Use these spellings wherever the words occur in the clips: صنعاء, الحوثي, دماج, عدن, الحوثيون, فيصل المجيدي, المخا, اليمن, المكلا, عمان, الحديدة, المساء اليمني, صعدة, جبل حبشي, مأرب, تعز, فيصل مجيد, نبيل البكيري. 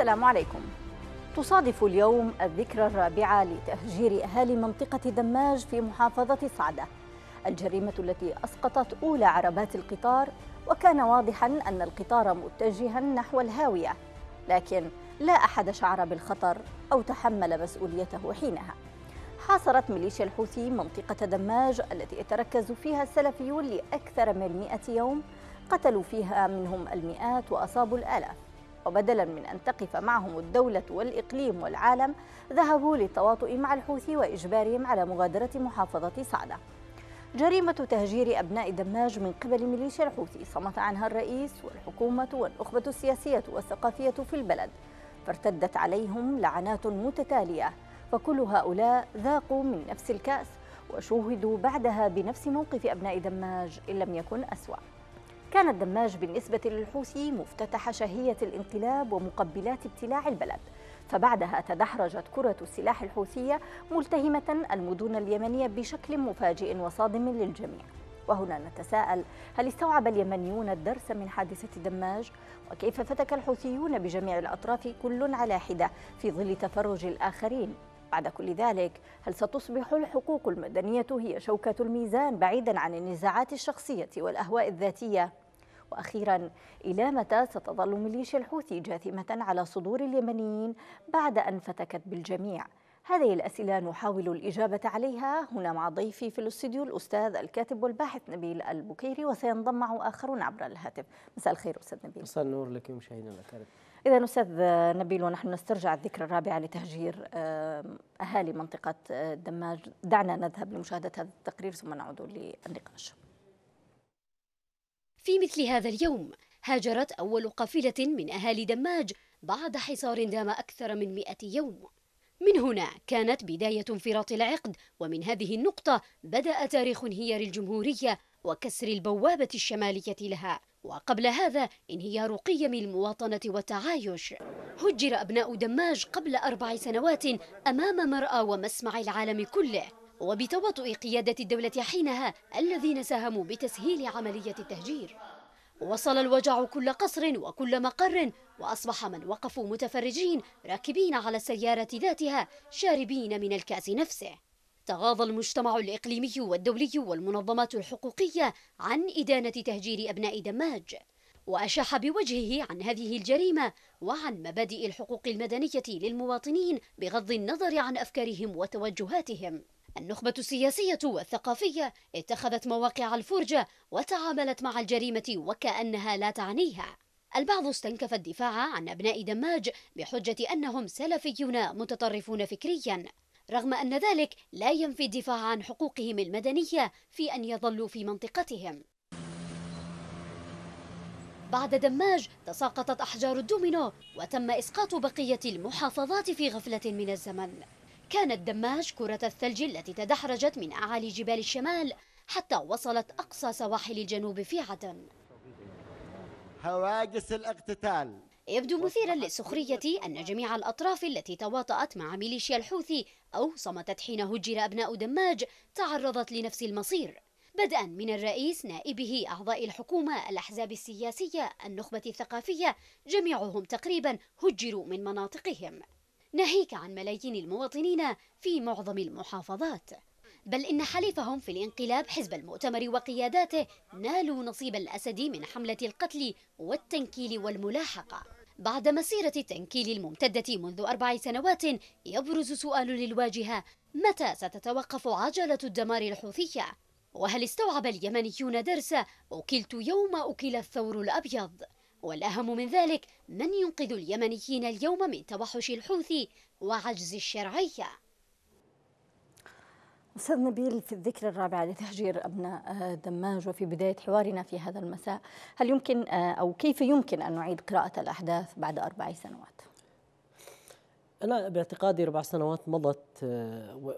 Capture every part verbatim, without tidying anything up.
السلام عليكم. تصادف اليوم الذكرى الرابعة لتهجير أهالي منطقة دماج في محافظة صعدة، الجريمة التي أسقطت أولى عربات القطار، وكان واضحا أن القطار متجها نحو الهاوية، لكن لا أحد شعر بالخطر أو تحمل مسؤوليته حينها. حاصرت ميليشيا الحوثي منطقة دماج التي يتركز فيها السلفيون لأكثر من مئة يوم، قتلوا فيها منهم المئات وأصابوا الآلاف، وبدلا من أن تقف معهم الدولة والإقليم والعالم ذهبوا للتواطؤ مع الحوثي وإجبارهم على مغادرة محافظة صعدة. جريمة تهجير أبناء دماج من قبل ميليشيا الحوثي صمت عنها الرئيس والحكومة والنخبة السياسية والثقافية في البلد، فارتدت عليهم لعنات متتالية، فكل هؤلاء ذاقوا من نفس الكأس وشوهدوا بعدها بنفس موقف أبناء دماج إن لم يكن أسوأ. كانت دماج بالنسبة للحوثي مفتتح شهية الانقلاب ومقبلات ابتلاع البلد، فبعدها تدحرجت كرة السلاح الحوثية ملتهمة المدن اليمنية بشكل مفاجئ وصادم للجميع. وهنا نتساءل، هل استوعب اليمنيون الدرس من حادثة دماج؟ وكيف فتك الحوثيون بجميع الأطراف كل على حدة في ظل تفرج الآخرين؟ بعد كل ذلك، هل ستصبح الحقوق المدنية هي شوكة الميزان بعيداً عن النزاعات الشخصية والأهواء الذاتية؟ وأخيراً، إلى متى ستظل ميليشيا الحوثي جاثمة على صدور اليمنيين بعد أن فتكت بالجميع؟ هذه الأسئلة نحاول الإجابة عليها هنا مع ضيفي في الاستوديو الأستاذ الكاتب والباحث نبيل البكيري، وسينضم معه آخرون عبر الهاتف. مساء الخير أستاذ نبيل. مساء النور لك ومشاهدينا الأكارم. إذا أستاذ نبيل، ونحن نسترجع الذكرى الرابعة لتهجير أهالي منطقة دماج، دعنا نذهب لمشاهدة هذا التقرير ثم نعود للنقاش. في مثل هذا اليوم هاجرت أول قافلة من أهالي دماج بعد حصار دام أكثر من مئة يوم. من هنا كانت بداية انفراط العقد، ومن هذه النقطة بدأ تاريخ انهيار الجمهورية وكسر البوابة الشمالية لها، وقبل هذا انهيار قيم المواطنة والتعايش. هجر أبناء دماج قبل أربع سنوات أمام مرأى ومسمع العالم كله، وبتواطؤ قيادة الدولة حينها الذين ساهموا بتسهيل عملية التهجير. وصل الوجع كل قصر وكل مقر، وأصبح من وقفوا متفرجين راكبين على السيارة ذاتها شاربين من الكأس نفسه. تغاضى المجتمع الإقليمي والدولي والمنظمات الحقوقية عن إدانة تهجير أبناء دماج، وأشاح بوجهه عن هذه الجريمة وعن مبادئ الحقوق المدنية للمواطنين بغض النظر عن أفكارهم وتوجهاتهم. النخبة السياسية والثقافية اتخذت مواقع الفرجة وتعاملت مع الجريمة وكأنها لا تعنيها. البعض استنكف الدفاع عن أبناء دماج بحجة أنهم سلفيون متطرفون فكريا، رغم أن ذلك لا ينفي الدفاع عن حقوقهم المدنية في أن يظلوا في منطقتهم. بعد دماج تساقطت أحجار الدومينو وتم إسقاط بقية المحافظات في غفلة من الزمن. كانت دماج كرة الثلج التي تدحرجت من أعالي جبال الشمال حتى وصلت أقصى سواحل الجنوب في عدن. هواجس الاقتتال. يبدو مثيرا للسخرية أن جميع الأطراف التي تواطأت مع ميليشيا الحوثي أو صمتت حين هجر أبناء دماج تعرضت لنفس المصير، بدءا من الرئيس، نائبه، أعضاء الحكومة، الأحزاب السياسية، النخبة الثقافية، جميعهم تقريبا هجروا من مناطقهم، ناهيك عن ملايين المواطنين في معظم المحافظات. بل إن حليفهم في الانقلاب حزب المؤتمر وقياداته نالوا نصيب الأسد من حملة القتل والتنكيل والملاحقة. بعد مسيرة التنكيل الممتدة منذ أربع سنوات يبرز سؤال للواجهة، متى ستتوقف عجلة الدمار الحوثية؟ وهل استوعب اليمنيون درس أكلت يوم أكل الثور الأبيض؟ والأهم من ذلك، من ينقذ اليمنيين اليوم من توحش الحوثي وعجز الشرعية؟ أستاذ نبيل، في الذكرى الرابعة لتهجير أبناء دماج وفي بداية حوارنا في هذا المساء، هل يمكن أو كيف يمكن أن نعيد قراءة الأحداث بعد أربع سنوات؟ أنا باعتقادي أربع سنوات مضت،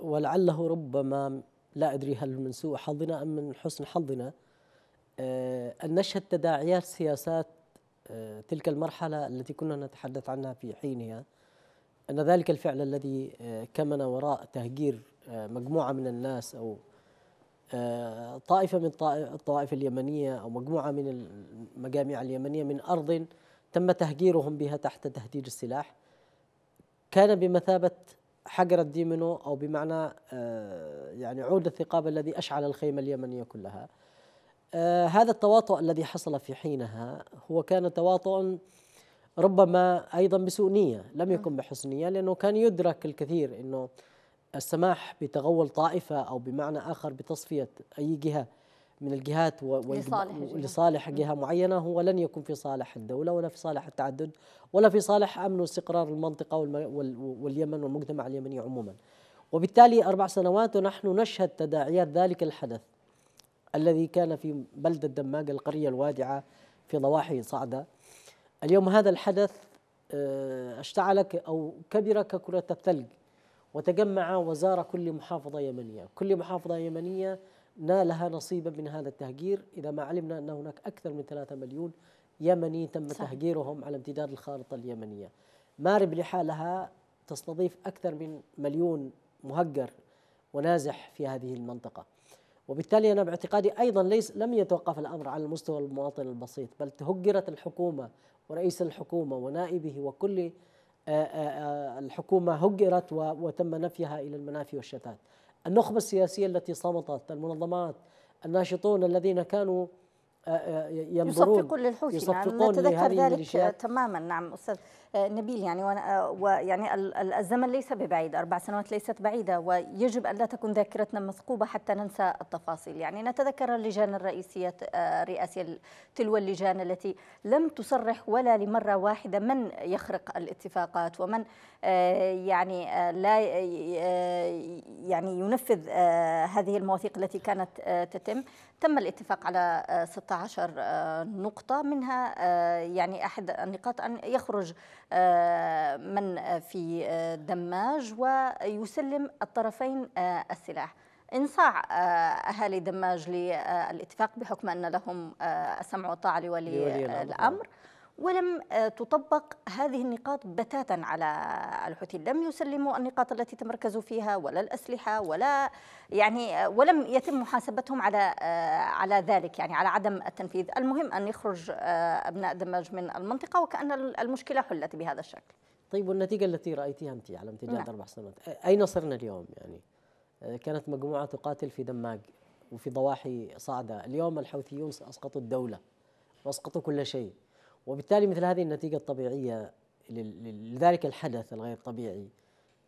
ولعله ربما، لا أدري هل من سوء حظنا أم من حسن حظنا، أن نشهد تداعيات سياسات تلك المرحلة التي كنا نتحدث عنها في حينها، أن ذلك الفعل الذي كمن وراء تهجير مجموعة من الناس أو طائفة من الطائفة اليمنية أو مجموعة من المجاميع اليمنية من أرض تم تهجيرهم بها تحت تهديد السلاح، كان بمثابة حجر الديمينو، أو بمعنى يعني عود الثقاب الذي أشعل الخيمة اليمنية كلها. هذا التواطؤ الذي حصل في حينها هو كان تواطؤ ربما أيضا بسوء نية، لم يكن بحسن نية، لأنه كان يدرك الكثير أنه السماح بتغول طائفة أو بمعنى آخر بتصفية أي جهة من الجهات لصالح, لصالح جهة معينة هو لن يكون في صالح الدولة ولا في صالح التعدد ولا في صالح أمن واستقرار المنطقة واليمن والمجتمع اليمني عموما. وبالتالي أربع سنوات ونحن نشهد تداعيات ذلك الحدث الذي كان في بلدة دماج القرية الوادعة في ضواحي صعدة. اليوم هذا الحدث اشتعل أو كبر ككرة الثلج وتجمع وزارة كل محافظة يمنية، كل محافظة يمنية نالها نصيبا من هذا التهجير، إذا ما علمنا أن هناك أكثر من ثلاثة مليون يمني تم صحيح. تهجيرهم على امتداد الخارطة اليمنية. مأرب لحالها تستضيف أكثر من مليون مهجر ونازح في هذه المنطقة. وبالتالي أنا باعتقادي أيضا ليس لم يتوقف الأمر على المستوى المواطن البسيط، بل تهجرت الحكومة ورئيس الحكومة ونائبه وكل الحكومة هجرت وتم نفيها إلى المنافي والشتات. النخبة السياسية التي صمتت، المنظمات، الناشطون الذين كانوا ينظرون يصفقون للحوثي، يصفقون نعم نتذكر ذلك تماما. نعم أستاذ نبيل، يعني ويعني الزمن ليس ببعيد، أربع سنوات ليست بعيدة، ويجب أن لا تكون ذاكرتنا مثقوبة حتى ننسى التفاصيل. يعني نتذكر اللجان الرئاسية الرئاسية تلو اللجان التي لم تصرح ولا لمرة واحدة من يخرق الاتفاقات ومن يعني لا يعني ينفذ هذه المواثيق التي كانت تتم. تم الاتفاق على ستة عشر نقطة، منها يعني أحد النقاط أن يخرج من في دماج ويسلم الطرفين السلاح، انصاع أهالي دماج للاتفاق بحكم أن لهم السمع والطاعة لولي الأمر، ولم تطبق هذه النقاط بتاتا على الحوثي، لم يسلموا النقاط التي تمركزوا فيها ولا الأسلحة ولا يعني ولم يتم محاسبتهم على على ذلك، يعني على عدم التنفيذ. المهم أن يخرج أبناء دماج من المنطقة وكأن المشكلة حلت بهذا الشكل. طيب والنتيجة التي رأيتيها أنت على امتداد أربع سنوات، أين صرنا اليوم؟ يعني كانت مجموعة تقاتل في دماج وفي ضواحي صعدة، اليوم الحوثيون أسقطوا الدولة وأسقطوا كل شيء، وبالتالي مثل هذه النتيجة الطبيعية لذلك الحدث الغير طبيعي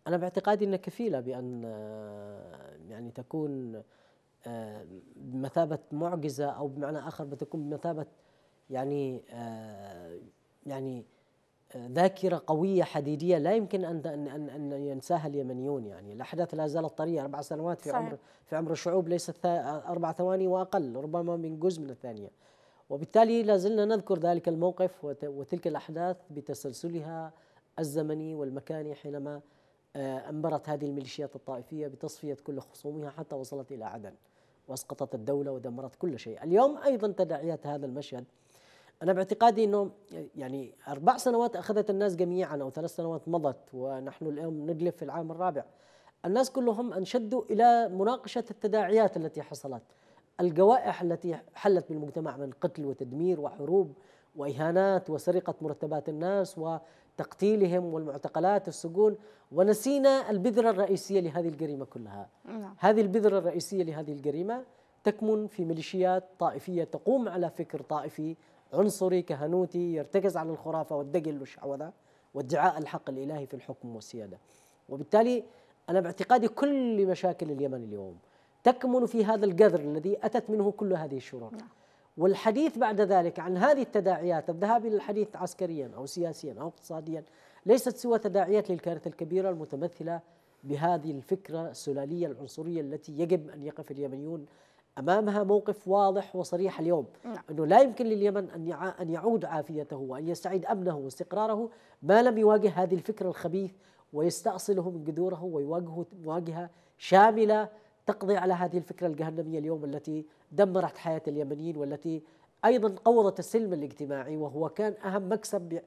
أنا باعتقادي أنها كفيلة بأن يعني تكون بمثابة معجزة، أو بمعنى آخر بتكون بمثابة يعني يعني ذاكرة قوية حديدية لا يمكن أن أن أن ينساها اليمنيون. يعني الأحداث لا زالت طرية، أربع سنوات في عمر في عمر الشعوب ليست أربع ثواني وأقل، ربما من جزء من الثانية. وبالتالي لازلنا نذكر ذلك الموقف وتلك الأحداث بتسلسلها الزمني والمكاني، حينما أنبرت هذه الميليشيات الطائفية بتصفية كل خصومها حتى وصلت إلى عدن وأسقطت الدولة ودمرت كل شيء. اليوم أيضا تداعيات هذا المشهد أنا باعتقادي أنه يعني أربع سنوات أخذت الناس جميعا، أو ثلاث سنوات مضت ونحن اليوم نجلب في العام الرابع، الناس كلهم انشدوا إلى مناقشة التداعيات التي حصلت، الجوائح التي حلت بالمجتمع من قتل وتدمير وحروب وإهانات وسرقة مرتبات الناس وتقتيلهم والمعتقلات والسجون، ونسينا البذرة الرئيسية لهذه الجريمة كلها. هذه البذرة الرئيسية لهذه الجريمة تكمن في ميليشيات طائفية تقوم على فكر طائفي عنصري كهنوتي يرتكز على الخرافة والدجل والشعوذة وادعاء الحق الإلهي في الحكم والسيادة. وبالتالي أنا باعتقادي كل مشاكل اليمن اليوم تكمن في هذا الجذر الذي أتت منه كل هذه الشرور. والحديث بعد ذلك عن هذه التداعيات، الذهاب إلى الحديث عسكريا أو سياسيا أو اقتصاديا، ليست سوى تداعيات للكارثة الكبيرة المتمثلة بهذه الفكرة السلالية العنصرية التي يجب أن يقف اليمنيون أمامها موقف واضح وصريح اليوم، أنه لا يمكن لليمن أن يعود عافيته وأن يستعيد أمنه واستقراره ما لم يواجه هذه الفكرة الخبيث ويستأصله من جذوره ويواجهه مواجهة شاملة تقضي على هذه الفكرة الجهنمية اليوم التي دمرت حياة اليمنيين والتي أيضا قوضت السلم الاجتماعي، وهو كان أهم مكسب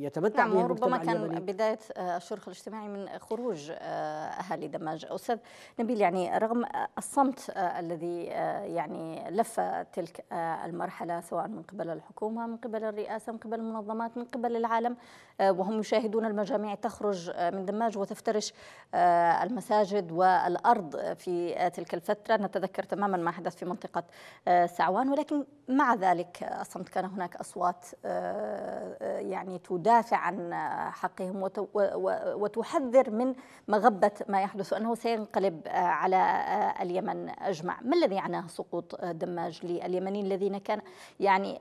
يتمتع نعم به المجتمع اليمني. ربما كان بداية الشرخ الاجتماعي من خروج أهالي دماج. أستاذ نبيل، يعني رغم الصمت الذي يعني لف تلك المرحلة سواء من قبل الحكومة، من قبل الرئاسة، من قبل المنظمات، من قبل العالم، وهم يشاهدون المجاميع تخرج من دماج وتفترش المساجد والأرض في تلك الفترة، نتذكر تماما ما حدث في منطقة سعوان، ولكن مع ذلك الصمت، كان هناك أصوات يعني تدافع عن حقهم وتحذر من مغبة ما يحدث وأنه سينقلب على اليمن أجمع. ما الذي عناه سقوط دماج لليمنيين الذين كان يعني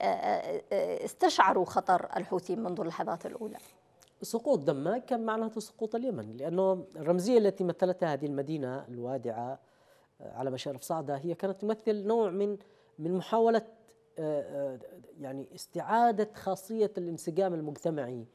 استشعروا خطر الحوثي منذ اللحظات الأولى؟ سقوط دماج كان معناته سقوط اليمن، لأنه الرمزية التي مثلتها هذه المدينة الوادعة على مشارف صعدة هي كانت تمثل نوع من من محاولة يعني استعادة خاصية الانسجام المجتمعي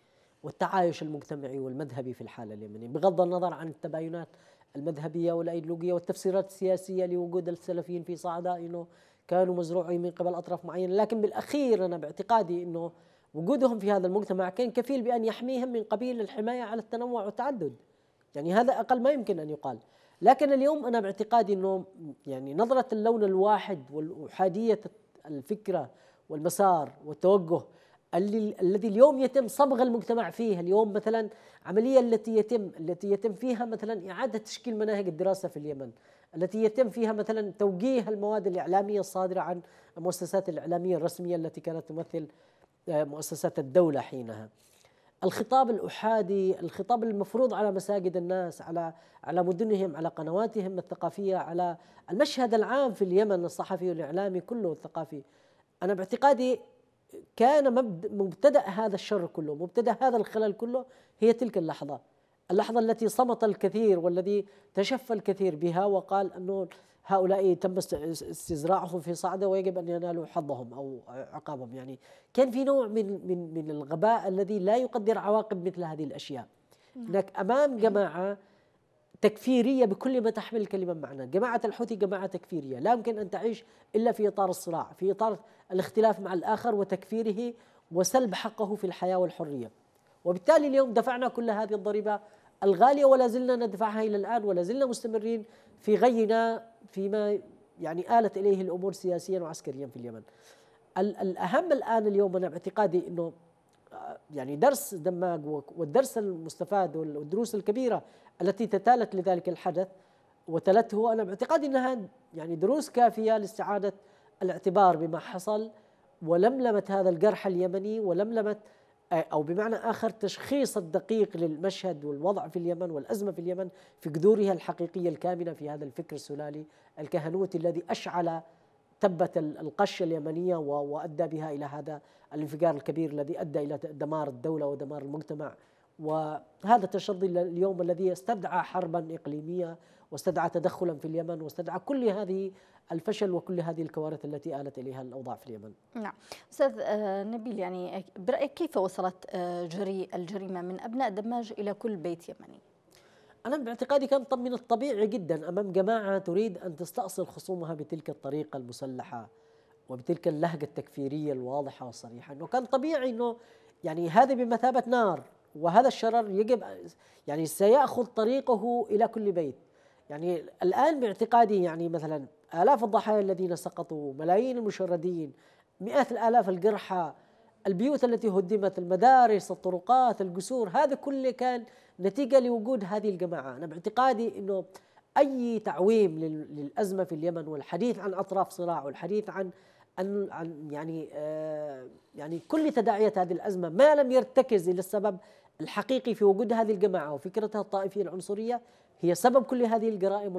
والتعايش المجتمعي والمذهبي في الحالة اليمنية، بغض النظر عن التباينات المذهبية والأيديولوجية والتفسيرات السياسية لوجود السلفيين في صعدة إنه كانوا مزروعين من قبل أطراف معينة، لكن بالأخير أنا باعتقادي إنه وجودهم في هذا المجتمع كان كفيل بأن يحميهم من قبيل الحماية على التنوع والتعدد، يعني هذا أقل ما يمكن أن يقال. لكن اليوم أنا باعتقادي أنه يعني نظرة اللون الواحد والأحادية الفكرة والمسار والتوجه اللي الذي اليوم يتم صبغ المجتمع فيه، اليوم مثلا عملية التي يتم التي يتم فيها مثلا إعادة تشكيل مناهج الدراسة في اليمن، التي يتم فيها مثلا توجيه المواد الإعلامية الصادرة عن المؤسسات الإعلامية الرسمية التي كانت تمثل مؤسسات الدولة حينها، الخطاب الأحادي، الخطاب المفروض على مساجد الناس، على على مدنهم، على قنواتهم الثقافية، على المشهد العام في اليمن الصحفي والإعلامي كله الثقافي. أنا باعتقادي كان مبتدأ هذا الشر كله، مبتدأ هذا الخلل كله هي تلك اللحظة، اللحظة التي صمت الكثير والذي تشفى الكثير بها وقال أنه هؤلاء تم استزراعهم في صعدة ويجب أن ينالوا حظهم أو عقابهم. يعني كان في نوع من من من الغباء الذي لا يقدر عواقب مثل هذه الأشياء. هناك أمام جماعة تكفيرية بكل ما تحمل الكلمة معنى، جماعة الحوثي جماعة تكفيرية لا يمكن أن تعيش إلا في إطار الصراع، في إطار الاختلاف مع الآخر وتكفيره وسلب حقه في الحياة والحرية. وبالتالي اليوم دفعنا كل هذه الضريبة الغالية ولا زلنا ندفعها إلى الآن، ولا زلنا مستمرين في غينا فيما يعني آلت إليه الأمور سياسيا وعسكريا في اليمن. الأهم الآن اليوم أنا باعتقادي أنه يعني درس دماج والدرس المستفاد والدروس الكبيرة التي تتالت لذلك الحدث وتلته، أنا باعتقادي أنها يعني دروس كافية لاستعادة الاعتبار بما حصل ولملمة هذا الجرح اليمني، ولملمة أو بمعنى آخر التشخيص الدقيق للمشهد والوضع في اليمن والأزمة في اليمن في جذورها الحقيقية الكامنة في هذا الفكر السلالي الكهنوتي الذي أشعل تبت القشة اليمنية وأدى بها إلى هذا الانفجار الكبير الذي أدى إلى دمار الدولة ودمار المجتمع، وهذا التشظي اليوم الذي استدعى حربا إقليمية واستدعى تدخلا في اليمن واستدعى كل هذه الفشل وكل هذه الكوارث التي آلت إليها الأوضاع في اليمن. نعم أستاذ نبيل، يعني برأيك كيف وصلت جري الجريمة من أبناء دماج إلى كل بيت يمني؟ أنا باعتقادي كان من الطبيعي جدا أمام جماعة تريد أن تستأصل خصومها بتلك الطريقة المسلحة وبتلك اللهجة التكفيرية الواضحة والصريحة، أنه كان طبيعي أنه يعني هذا بمثابة نار، وهذا الشرر يجب يعني سيأخذ طريقه إلى كل بيت. يعني الآن باعتقادي يعني مثلا آلاف الضحايا الذين سقطوا، ملايين المشردين، مئات الآلاف الجرحى، البيوت التي هدمت، المدارس، الطرقات، الجسور، هذا كله كان نتيجة لوجود هذه الجماعة. أنا باعتقادي أنه أي تعويم للأزمة في اليمن والحديث عن أطراف صراع والحديث عن عن يعني آه يعني كل تداعيات هذه الأزمة ما لم يرتكز إلى السبب الحقيقي في وجود هذه الجماعة وفكرتها الطائفية العنصرية هي سبب كل هذه الجرائم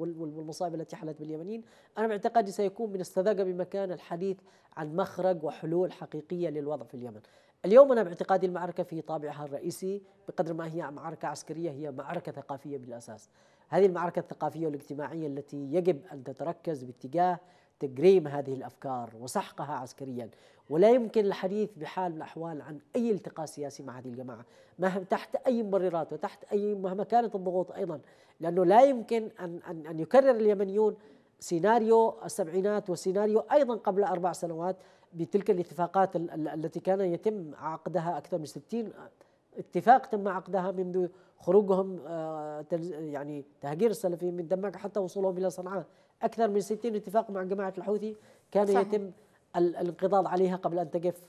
والمصائب التي حلت باليمنيين. أنا باعتقادي سيكون من السذاجة بمكان الحديث عن مخرج وحلول حقيقية للوضع في اليمن. اليوم أنا باعتقادي المعركة في طابعها الرئيسي بقدر ما هي معركة عسكرية هي معركة ثقافية بالأساس. هذه المعركة الثقافية والاجتماعية التي يجب أن تتركز باتجاه تجريم هذه الأفكار وسحقها عسكريا، ولا يمكن الحديث بحال من الأحوال عن أي التقاء سياسي مع هذه الجماعة مهما تحت أي مبررات وتحت أي مهما كانت الضغوط أيضا، لأنه لا يمكن أن أن أن يكرر اليمنيون سيناريو السبعينات وسيناريو أيضا قبل أربع سنوات بتلك الاتفاقات التي كان يتم عقدها أكثر من ستين اتفاق تم عقدها منذ خروجهم يعني تهجير السلفيين من دماج حتى وصولهم إلى صنعاء، أكثر من ستين اتفاق مع جماعة الحوثي كان صحيح. يتم الانقضاض عليها قبل أن تجف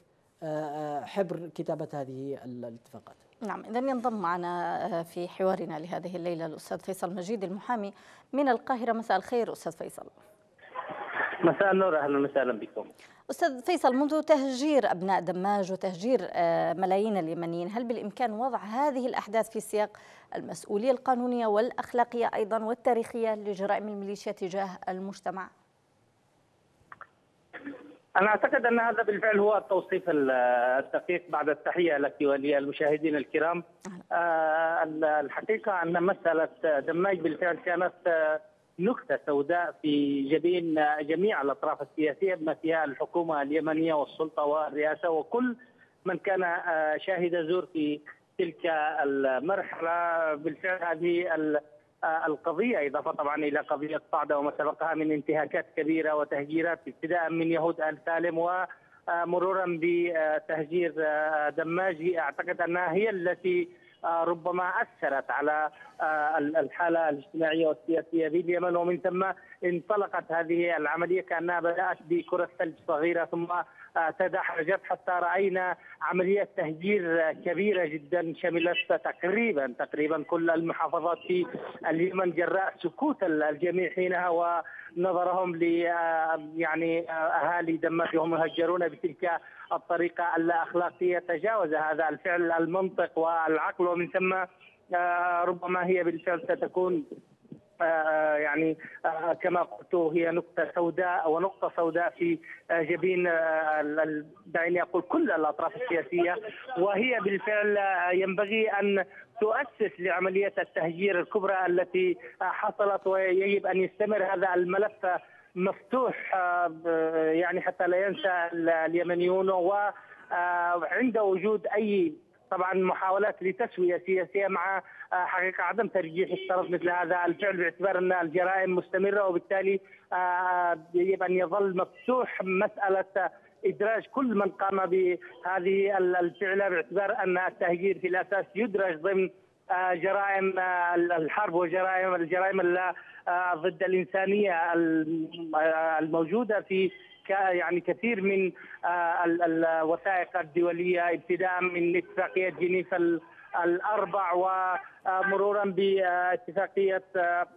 حبر كتابة هذه الاتفاقات. نعم، إذن ينضم معنا في حوارنا لهذه الليلة الأستاذ فيصل مجيد المحامي من القاهرة. مساء الخير أستاذ فيصل. مساء النور، أهلا وسهلا بكم. أستاذ فيصل، منذ تهجير أبناء دماج وتهجير ملايين اليمنيين، هل بالإمكان وضع هذه الأحداث في سياق المسؤولية القانونية والأخلاقية أيضا والتاريخية لجرائم الميليشيا تجاه المجتمع؟ أنا أعتقد أن هذا بالفعل هو التوصيف الدقيق. بعد التحية لك وللمشاهدين الكرام، الحقيقة أن مسألة دماج بالفعل كانت نكتة سوداء في جبين جميع الأطراف السياسية بما فيها الحكومة اليمنية والسلطة والرئاسة وكل من كان شاهد زور في تلك المرحلة. بالفعل هذه القضية إضافة طبعا إلى قضية صعدة وما سبقها من انتهاكات كبيرة وتهجيرات ابتداء من يهود آل سالم ومرورا بتهجير دماج، أعتقد أنها هي التي ربما أثرت على الحالة الاجتماعية والسياسية في اليمن، ومن ثم انطلقت هذه العملية كأنها بدأت بكرة ثلج صغيرة ثم تدحرجت حتى رأينا عملية تهجير كبيرة جدا شملت تقريبا تقريبا كل المحافظات في اليمن جراء سكوت الجميع حينها ونظرهم ل يعني أهالي دماج وهم يهجرون بتلك الطريقة الأخلاقية. تجاوز هذا الفعل المنطق والعقل، ومن ثم ربما هي بالفعل ستكون يعني كما قلت هي نقطة سوداء ونقطة سوداء في جبين دعيني أقول كل الأطراف السياسية، وهي بالفعل ينبغي أن تؤسس لعملية التهجير الكبرى التي حصلت، ويجب أن يستمر هذا الملف مفتوح يعني حتى لا ينسى اليمنيون، وعند وجود أي طبعا محاولات لتسوية سياسية مع حقيقة عدم ترجيح الطرف مثل هذا الفعل باعتبار أن الجرائم مستمرة، وبالتالي يجب أن يظل مفتوح مسألة إدراج كل من قام بهذه الفعلة باعتبار أن التهجير في الأساس يدرج ضمن جرائم الحرب وجرائم الجرائم ضد الإنسانية الموجودة في يعني كثير من الوثائق الدولية ابتداء من اتفاقية جنيف الأربع ومرورا باتفاقية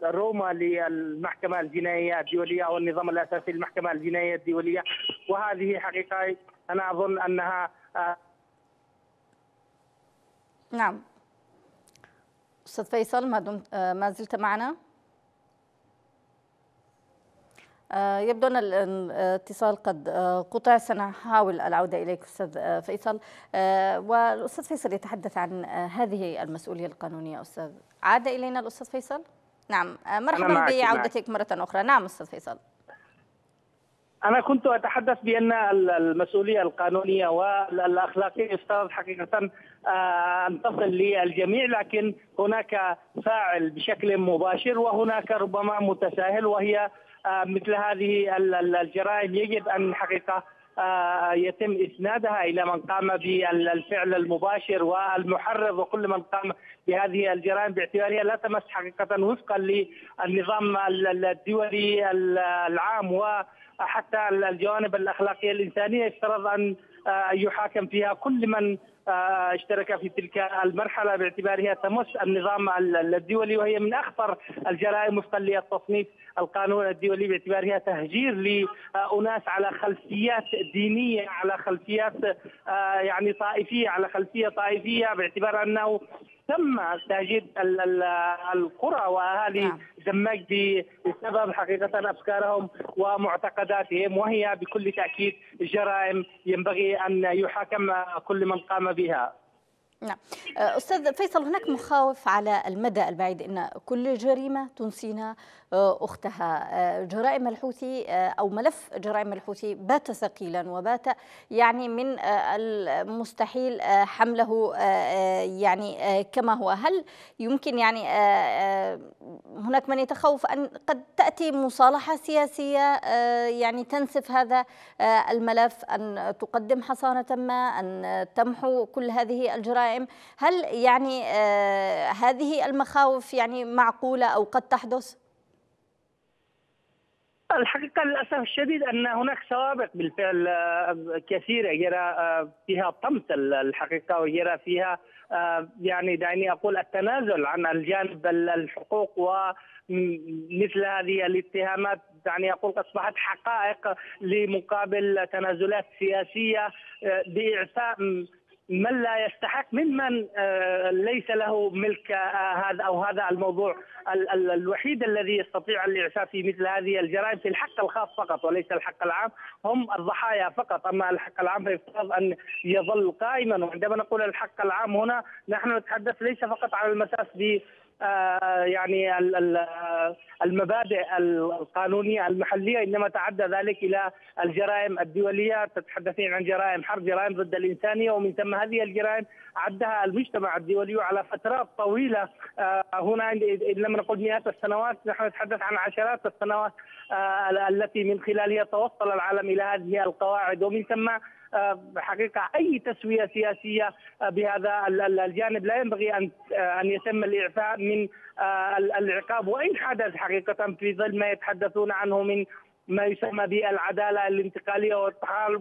روما للمحكمة الجنائية الدولية أو النظام الأساسي للمحكمة الجنائية الدولية. وهذه حقيقة أنا أظن أنها نعم. أستاذ فيصل، ما دمت ما زلت معنا؟ يبدو أن الاتصال قد قطع، سنحاول العودة إليك أستاذ فيصل. والأستاذ فيصل يتحدث عن هذه المسؤولية القانونية. أستاذ، عاد إلينا الأستاذ فيصل. نعم، مرحبا بعودتك مرة أخرى. نعم أستاذ فيصل، أنا كنت أتحدث بأن المسؤولية القانونية والأخلاقية أستاذ حقيقة أن تصل للجميع، لكن هناك فاعل بشكل مباشر وهناك ربما متساهل، وهي مثل هذه الجرائم يجب أن حقيقة يتم إسنادها إلى من قام بالفعل المباشر والمحرض وكل من قام بهذه الجرائم باعتبارها لا تمس حقيقة وفقا للنظام الدولي العام، وحتى الجوانب الأخلاقية الإنسانية يفترض أن يحاكم فيها كل من اشترك في تلك المرحلة باعتبارها تمس النظام الدولي، وهي من أخطر الجرائم وفقا للتصنيف القانون الدولي باعتبارها تهجير لأناس على خلفيات دينية، على خلفيات يعني طائفية، على خلفية طائفية، باعتبار أنه تم تهجير القرى وأهالي دماج بسبب حقيقة أفكارهم ومعتقداتهم، وهي بكل تأكيد جرائم ينبغي أن يحاكم كل من قام بها. نعم أستاذ فيصل، هناك مخاوف على المدى البعيد أن كل جريمة تنسينا أختها. جرائم الحوثي أو ملف جرائم الحوثي بات ثقيلا وبات يعني من المستحيل حمله يعني كما هو. هل يمكن يعني هناك من يتخوف أن قد تأتي مصالحة سياسية يعني تنسف هذا الملف، أن تقدم حصانة ما، أن تمحو كل هذه الجرائم؟ هل يعني آه هذه المخاوف يعني معقولة أو قد تحدث؟ الحقيقة للأسف الشديد أن هناك سوابق بالفعل كثيرة جرى فيها طمس الحقيقة، وجرى فيها يعني دعني أقول التنازل عن الجانب الحقوق، ومثل هذه الاتهامات دعني أقول أصبحت حقائق لمقابل تنازلات سياسية بإعفاء من لا يستحق، ممن ليس له ملك هذا او هذا الموضوع. الوحيد الذي يستطيع الاعفاء في مثل هذه الجرائم في الحق الخاص فقط وليس الحق العام هم الضحايا فقط، اما الحق العام فيفترض ان يظل قائما. وعندما نقول الحق العام هنا نحن نتحدث ليس فقط عن المساس ب يعني المبادئ القانونية المحلية، إنما تعدى ذلك إلى الجرائم الدولية. تتحدثين عن جرائم حرب، جرائم ضد الإنسانية، ومن ثم هذه الجرائم عدها المجتمع الدولي على فترات طويلة. هنا لما نقول مئات السنوات نحن نتحدث عن عشرات السنوات التي من خلالها توصل العالم إلى هذه القواعد، ومن ثم حقيقة أي تسوية سياسية بهذا الجانب لا ينبغي أن أن يتم الإعفاء من العقاب، وإن حدث حقيقة في ظل ما يتحدثون عنه من ما يسمى بالعدالة الانتقالية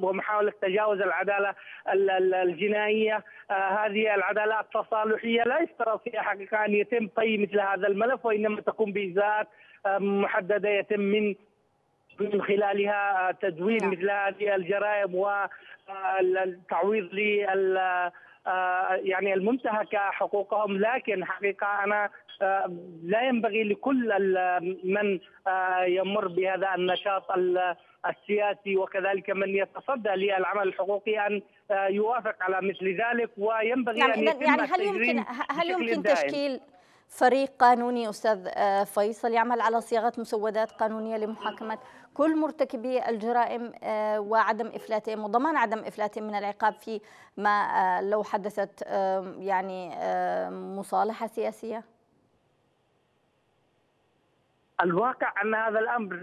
ومحاولة تجاوز العدالة الجنائية. هذه العدالة التصالحية لا يفترض فيها حقيقة أن يتم طي مثل هذا الملف، وإنما تقوم بإجراءات محددة يتم من من خلالها تدوين نعم. مثل هذه الجرائم والتعويض لل يعني المنتهكة حقوقهم. لكن حقيقة أنا لا ينبغي لكل من يمر بهذا النشاط السياسي وكذلك من يتصدى للعمل الحقوقي أن يوافق على مثل ذلك، وينبغي نعم. أن يتم يعني هل يمكن هل يمكن تشكيل فريق قانوني أستاذ فيصل يعمل على صياغة مسودات قانونية لمحاكمة كل مرتكبي الجرائم وعدم إفلاتهم وضمان عدم إفلاتهم من العقاب في ما لو حدثت يعني مصالحة سياسية؟ الواقع أن هذا الأمر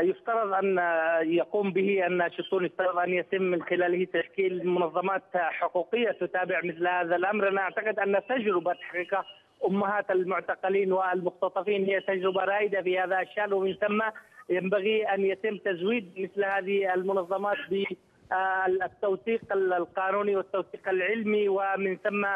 يفترض أن يقوم به الناشطون، يفترض أن يتم من خلاله تشكيل منظمات حقوقية تتابع مثل هذا الأمر. أنا أعتقد أن تجربة حقيقة أمهات المعتقلين والمختطفين هي تجربة رائدة في هذا الشأن، ومن ثم ينبغي أن يتم تزويد مثل هذه المنظمات بالتوثيق القانوني والتوثيق العلمي، ومن ثم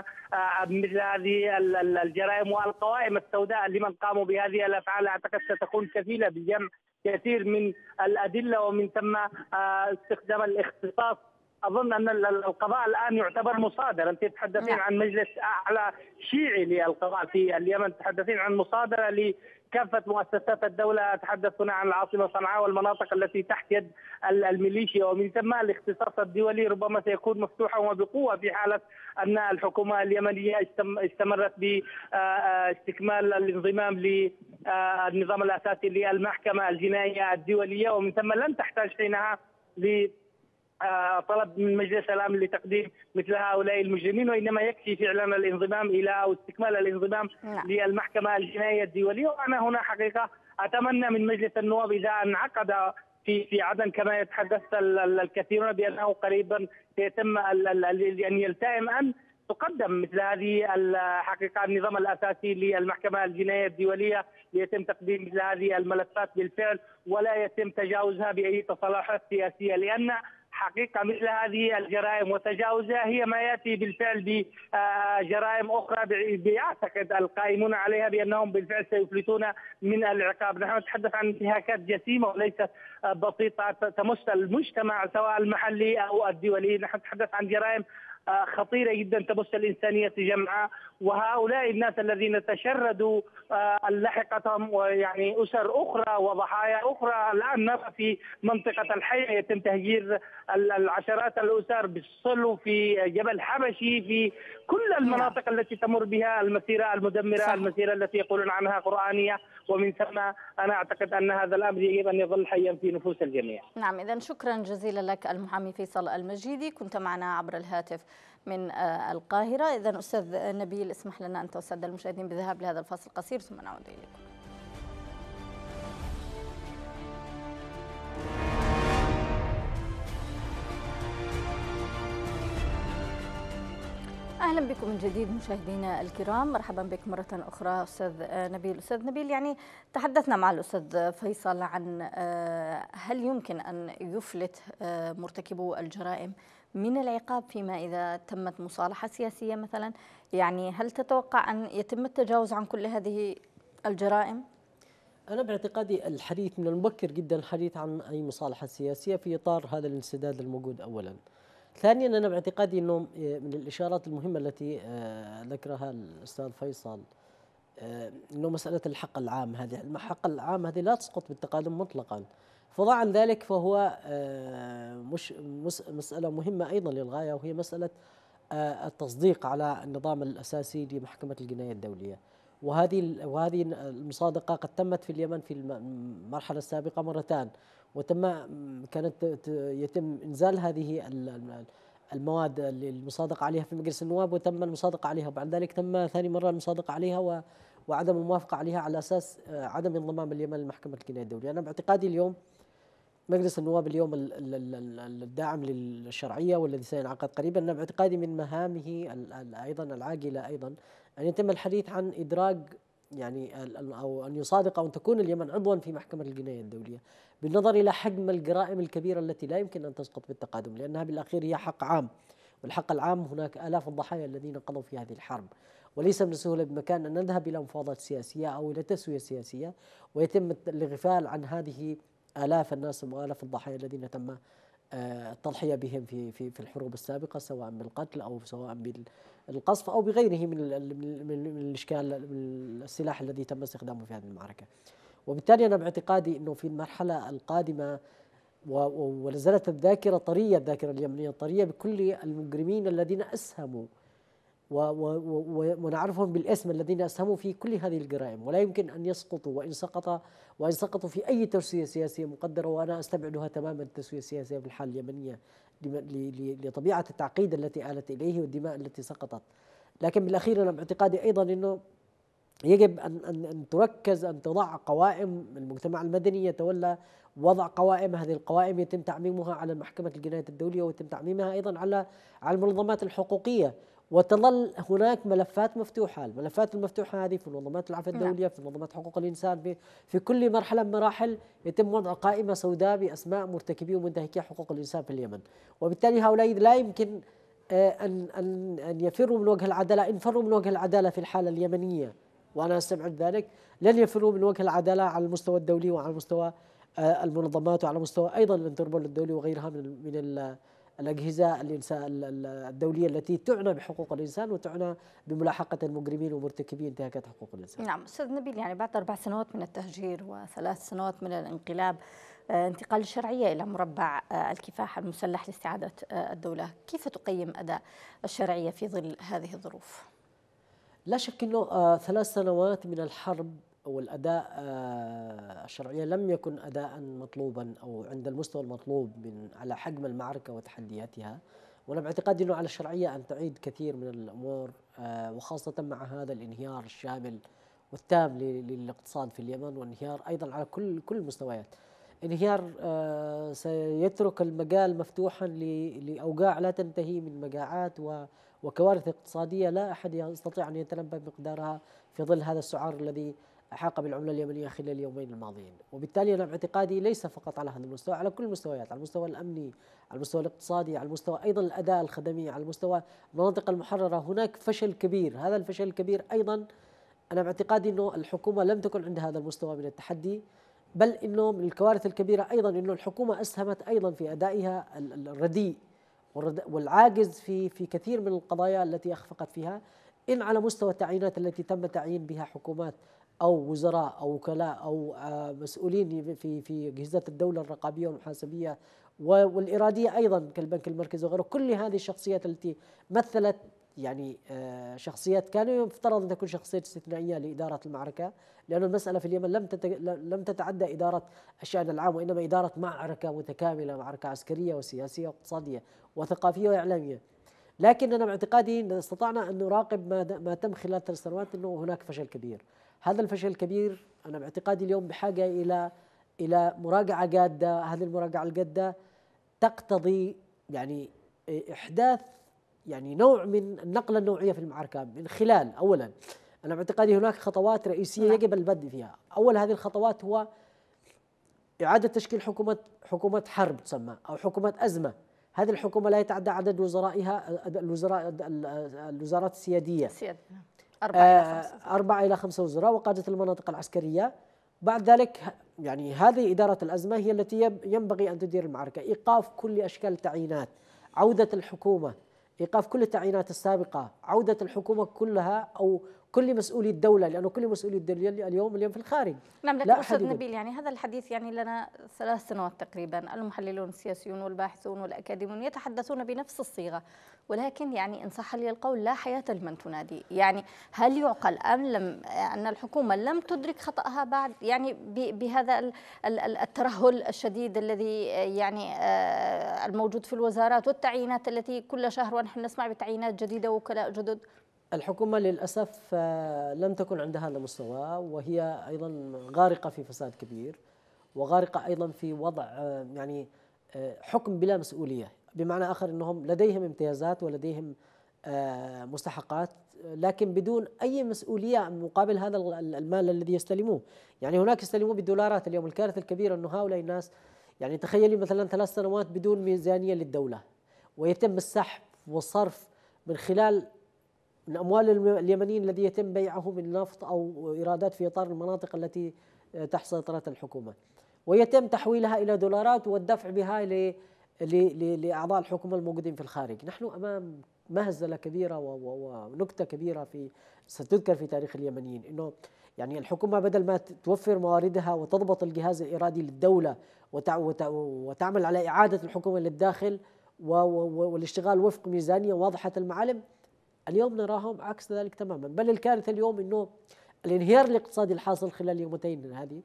مثل هذه الجرائم والقوائم السوداء لمن قاموا بهذه الأفعال. أعتقد ستكون كفيلة بجمع كثير من الأدلة، ومن ثم استخدام الاختصاص. أظن أن القضاء الآن يعتبر مصادرة، أنت تتحدثين عن مجلس أعلى شيعي للقضاء في اليمن، تتحدثين عن مصادرة لكافة مؤسسات الدولة، تحدثنا عن العاصمة صنعاء والمناطق التي تحت يد الميليشيا، ومن ثم الاختصاص الدولي ربما سيكون مفتوحا وبقوة في حالة أن الحكومة اليمنية استمرت باستكمال الانضمام للنظام الأساسي للمحكمة الجنائية الدولية، ومن ثم لن تحتاج حينها ل طلب من مجلس الامن لتقديم مثل هؤلاء المجرمين، وانما يكفي فعلا الانضمام الى او استكمال الانضمام لا. للمحكمه الجنائيه الدوليه. وانا هنا حقيقه اتمنى من مجلس النواب اذا انعقد في في عدن كما يتحدث الكثيرون بانه قريبا سيتم ان يلتئم ان تقدم مثل هذه الحقيقه النظام الاساسي للمحكمه الجنائيه الدوليه ليتم تقديم مثل هذه الملفات بالفعل، ولا يتم تجاوزها باي تصالحات سياسيه، لان حقيقة مثل هذه الجرائم وتجاوزها هي ما يأتي بالفعل بجرائم أخرى بيعتقد القائمون عليها بأنهم بالفعل سيفلتون من العقاب. نحن نتحدث عن انتهاكات جسيمة وليست بسيطة تمس المجتمع سواء المحلي أو الدولي، نحن نتحدث عن جرائم خطيرة جدا تمس الإنسانية جمعاء، وهؤلاء الناس الذين تشردوا لحقتهم ويعني أسر أخرى وضحايا أخرى. الآن نرى في منطقة الحي يتم تهجير العشرات الأسر بالصلو في جبل حبشي في كل المناطق التي تمر بها المسيرة المدمرة، المسيرة التي يقولون عنها قرآنية، ومن ثم أنا أعتقد أن هذا الأمر يجب أن يظل حيا في نفوس الجميع. نعم، إذن شكرا جزيلا لك المحامي فيصل المجيدي، كنت معنا عبر الهاتف من القاهرة. إذن أستاذ نبيل، اسمح لنا أن توسد المشاهدين بالذهاب لهذا الفاصل القصير ثم نعود إليكم. أهلا بكم من جديد مشاهدينا الكرام، مرحبا بك مرة أخرى أستاذ نبيل. أستاذ نبيل، يعني تحدثنا مع الأستاذ فيصل عن هل يمكن أن يفلت مرتكبو الجرائم من العقاب فيما إذا تمت مصالحة سياسية مثلا؟ يعني هل تتوقع أن يتم التجاوز عن كل هذه الجرائم؟ أنا باعتقادي الحديث من المبكر جدا الحديث عن أي مصالحة سياسية في إطار هذا الانسداد الموجود أولا. ثانيا، أنا باعتقادي أنه من الإشارات المهمة التي ذكرها الأستاذ فيصل أنه مسألة الحق العام، هذه الحق العام هذه لا تسقط بالتقادم مطلقا. فضلا عن ذلك فهو مش مسألة مهمة أيضا للغاية، وهي مسألة التصديق على النظام الأساسي لمحكمة الجناية الدولية، وهذه وهذه المصادقة قد تمت في اليمن في المرحلة السابقة مرتان، وتم كانت يتم إنزال هذه المواد المصادقة عليها في مجلس النواب، وتم المصادقة عليها، وبعد ذلك تم ثاني مرة المصادقة عليها وعدم الموافقة عليها على أساس عدم انضمام اليمن لمحكمة الجناية الدولية. أنا باعتقادي اليوم مجلس النواب اليوم الداعم للشرعية والذي سينعقد قريبا، أنا باعتقادي من مهامه أيضا العاجلة أيضا أن يتم الحديث عن إدراج يعني أو أن يصادق أو أن تكون اليمن عضوا في محكمة الجناية الدولية، بالنظر إلى حجم الجرائم الكبيرة التي لا يمكن أن تسقط بالتقادم، لأنها بالأخير هي حق عام، والحق العام هناك آلاف الضحايا الذين قضوا في هذه الحرب، وليس من السهولة بمكان أن نذهب إلى مفاوضات سياسية أو إلى تسوية سياسية ويتم الغفال عن هذه آلاف الناس وآلاف الضحايا الذين تم التضحية بهم في في في الحروب السابقة، سواء بالقتل أو سواء بالقصف أو بغيره من من الإشكال السلاح الذي تم استخدامه في هذه المعركة. وبالتالي أنا باعتقادي أنه في المرحلة القادمة ولازالت الذاكرة طرية، الذاكرة اليمنية طرية بكل المجرمين الذين أسهموا ونعرفهم بالاسم الذين أسهموا في كل هذه الجرائم، ولا يمكن أن يسقطوا وإن سقط وإن سقطوا في أي تسوية سياسية مقدرة، وأنا أستبعدها تماما التسوية السياسية في الحالة اليمنية لطبيعة التعقيد التي آلت إليه والدماء التي سقطت. لكن بالأخير أنا باعتقادي أيضا أنه يجب أن أن تركز أن تضع قوائم، المجتمع المدني يتولى وضع قوائم، هذه القوائم يتم تعميمها على محكمة الجناية الدولية ويتم تعميمها أيضا على على المنظمات الحقوقية، وتظل هناك ملفات مفتوحة، الملفات المفتوحة هذه في منظمات العفو الدولية، في منظمات حقوق الإنسان، في, في كل مرحلة من مراحل يتم وضع قائمة سوداء بأسماء مرتكبي ومنتهكي حقوق الإنسان في اليمن، وبالتالي هؤلاء لا يمكن أن أن أن يفروا من وجه العدالة، إن فروا من وجه العدالة في الحالة اليمنية، وأنا أستبعد ذلك، لن يفروا من وجه العدالة على المستوى الدولي وعلى مستوى المنظمات وعلى مستوى أيضا الانتربول الدولي وغيرها من من ال الأجهزة الدولية التي تعنى بحقوق الإنسان وتعنى بملاحقة المجرمين ومرتكبين انتهاكات حقوق الإنسان. نعم أستاذ نبيل، يعني بعد أربع سنوات من التهجير وثلاث سنوات من الانقلاب، انتقال الشرعية إلى مربع الكفاح المسلح لاستعادة الدولة، كيف تقيم أداء الشرعية في ظل هذه الظروف؟ لا شك أنه ثلاث سنوات من الحرب والأداء الشرعية لم يكن أداء مطلوبا أو عند المستوى المطلوب من على حجم المعركة وتحدياتها، وأنا باعتقادي أنه على الشرعية أن تعيد كثير من الأمور، وخاصة مع هذا الانهيار الشامل والتام للاقتصاد في اليمن، وانهيار أيضا على كل كل المستويات، انهيار سيترك المجال مفتوحا لأوجاع لا تنتهي من مجاعات وكوارث اقتصادية لا أحد يستطيع أن يتنبأ بمقدارها في ظل هذا السعار الذي أحاق بالعملة اليمنية خلال اليومين الماضيين. وبالتالي أنا باعتقادي ليس فقط على هذا المستوى، على كل المستويات، على المستوى الأمني، على المستوى الاقتصادي، على المستوى أيضا الأداء الخدمي، على المستوى المناطق المحررة، هناك فشل كبير. هذا الفشل الكبير أيضا أنا باعتقادي أنه الحكومة لم تكن عند هذا المستوى من التحدي، بل أنه من الكوارث الكبيرة أيضا أنه الحكومة أسهمت أيضا في أدائها الرديء والعاجز في في كثير من القضايا التي أخفقت فيها، إن على مستوى التعيينات التي تم تعيين بها حكومات أو وزراء أو وكلاء أو مسؤولين في في أجهزات الدولة الرقابية والمحاسبية والإرادية أيضا كالبنك المركزي وغيره، كل هذه الشخصيات التي مثلت يعني شخصيات كانوا يفترض أن تكون شخصيات استثنائية لإدارة المعركة، لأن المسألة في اليمن لم لم تتعدى إدارة الشأن العام، وإنما إدارة معركة متكاملة، معركة عسكرية وسياسية واقتصادية وثقافية وإعلامية. لكن أنا باعتقادي إن استطعنا أن نراقب ما, ما تم خلال ثلاث سنوات أنه هناك فشل كبير. هذا الفشل الكبير أنا باعتقادي اليوم بحاجة إلى إلى مراجعة جادة، هذه المراجعة الجادة تقتضي يعني إحداث يعني نوع من النقلة النوعية في المعركة من خلال أولا أنا باعتقادي هناك خطوات رئيسية يجب البدء فيها. أول هذه الخطوات هو إعادة تشكيل حكومة حكومة حرب تسمى أو حكومة أزمة. هذه الحكومة لا يتعدى عدد وزرائها الوزراء الوزارات السيادية أربعة إلى خمسة وزراء وقادة المناطق العسكرية. بعد ذلك يعني هذه إدارة الأزمة هي التي ينبغي أن تدير المعركة، إيقاف كل أشكال التعيينات، عودة الحكومة، إيقاف كل التعيينات السابقة، عودة الحكومة كلها أو كل مسؤولي الدولة، لأنه كل مسؤولي الدولة اليوم اليوم في الخارج. نعم، لكن أستاذ نبيل يعني هذا الحديث يعني لنا ثلاث سنوات تقريبا، المحللون السياسيون والباحثون والأكاديميون يتحدثون بنفس الصيغة، ولكن يعني إن صح لي القول لا حياة لمن تنادي. يعني هل يعقل أم لم أن الحكومة لم تدرك خطأها بعد يعني بهذا الترهل الشديد الذي يعني الموجود في الوزارات والتعيينات التي كل شهر ونحن نسمع بتعيينات جديدة ووكلاء جدد؟ الحكومة للأسف لم تكن عندها هذا المستوى، وهي أيضا غارقة في فساد كبير وغارقة أيضا في وضع يعني حكم بلا مسؤولية، بمعنى آخر أنهم لديهم امتيازات ولديهم مستحقات لكن بدون أي مسؤولية مقابل هذا المال الذي يستلموه. يعني هناك يستلموه بالدولارات. اليوم الكارثة الكبيرة أنه هؤلاء الناس يعني تخيلي مثلا ثلاث سنوات بدون ميزانية للدولة ويتم السحب والصرف من خلال من أموال اليمنيين الذي يتم بيعه من نفط أو إيرادات في إطار المناطق التي تحت سيطرة الحكومة، ويتم تحويلها إلى دولارات والدفع بها ل لأعضاء الحكومة الموجودين في الخارج. نحن أمام مهزلة كبيرة ونكتة كبيرة في ستذكر في تاريخ اليمنيين، إنه يعني الحكومة بدل ما توفر مواردها وتضبط الجهاز الإرادي للدولة وتعمل على إعادة الحكومة للداخل والاشتغال وفق ميزانية واضحة المعالم، اليوم نراهم عكس ذلك تماما. بل الكارثه اليوم انه الانهيار الاقتصادي الحاصل خلال يومتين هذه